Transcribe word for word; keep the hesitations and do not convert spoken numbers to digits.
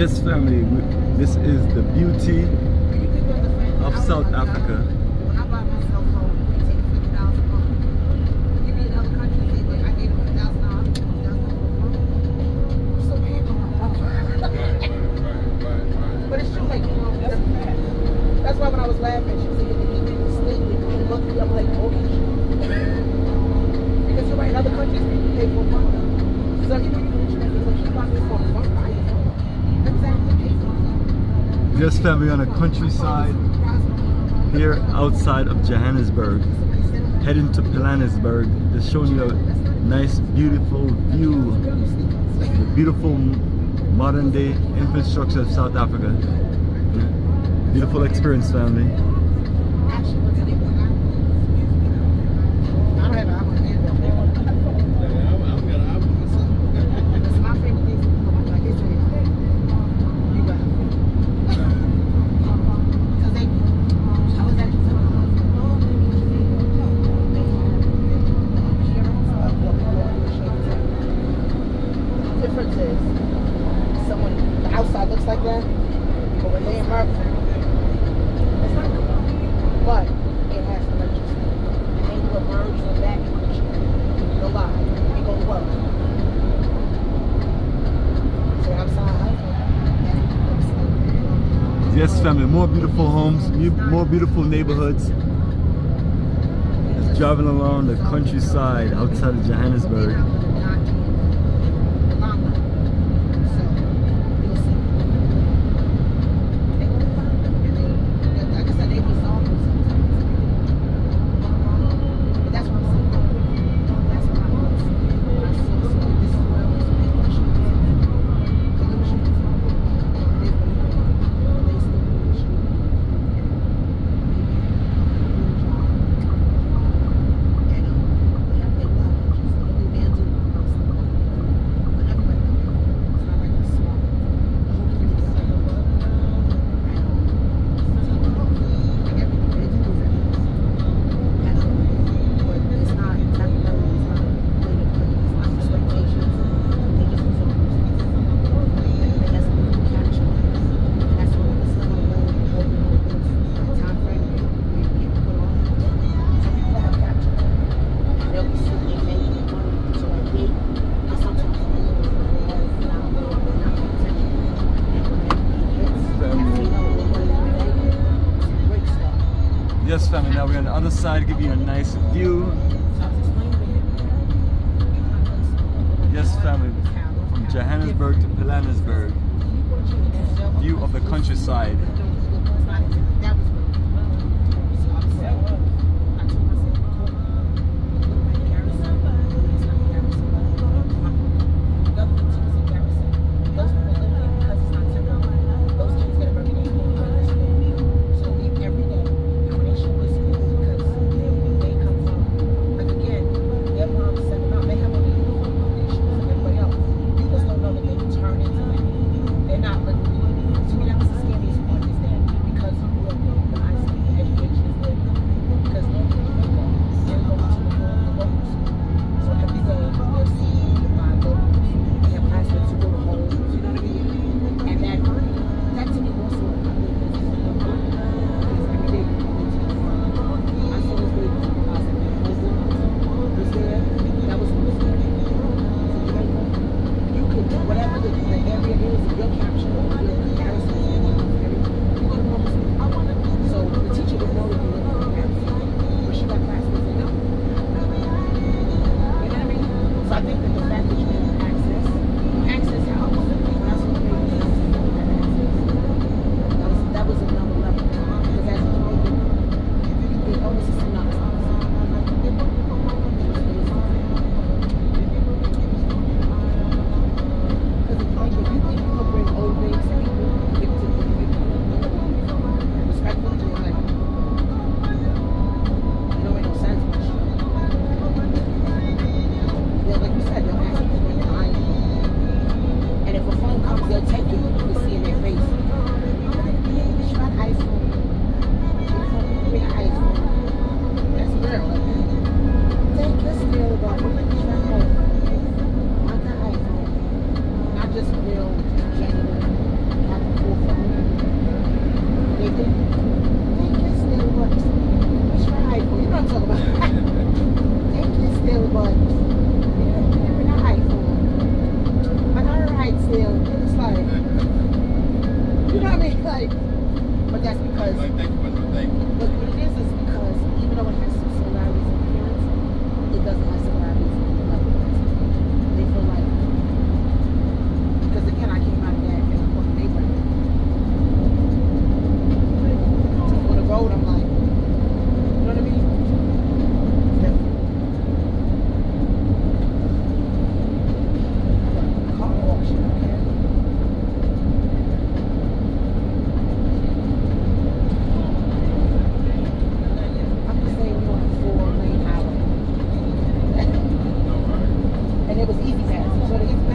Yes, family, this is the beauty of South Africa. Yes, family, on the countryside here outside of Johannesburg, heading to Pilanesberg. They're showing you a nice, beautiful view, the beautiful modern day infrastructure of South Africa. Beautiful experience, family. Yes, family, more beautiful homes, more beautiful neighborhoods. Just driving along the countryside outside of Johannesburg. Yes, family, now we're on the other side, give you a nice view. Yes, family, from Johannesburg to Pilanesberg, view of the countryside. Not looking. To me, that was the scariest one. it was easy pass. So the easy pass